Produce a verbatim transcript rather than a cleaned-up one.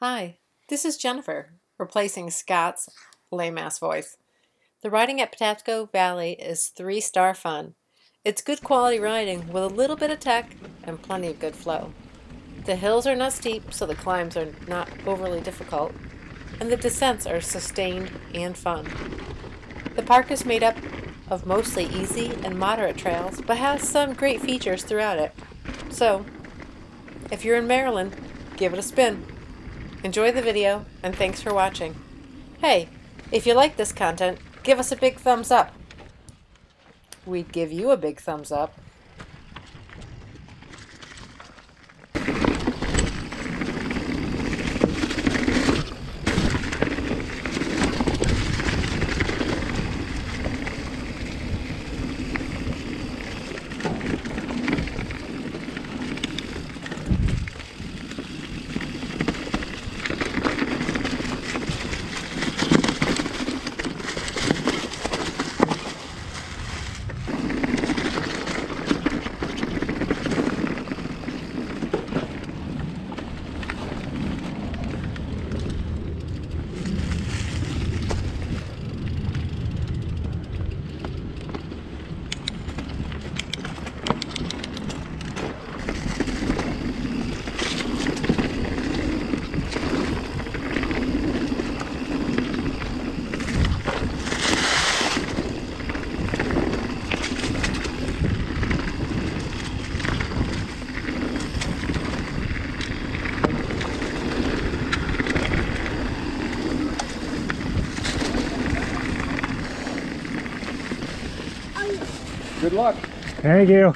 Hi, this is Jennifer, replacing Scott's lame-ass voice. The riding at Patapsco Valley is three-star fun. It's good quality riding with a little bit of tech and plenty of good flow. The hills are not steep, so the climbs are not overly difficult, and the descents are sustained and fun. The park is made up of mostly easy and moderate trails, but has some great features throughout it. So, if you're in Maryland, give it a spin. Enjoy the video, and thanks for watching. Hey, if you like this content, give us a big thumbs up. We'd give you a big thumbs up. Good luck. Thank you.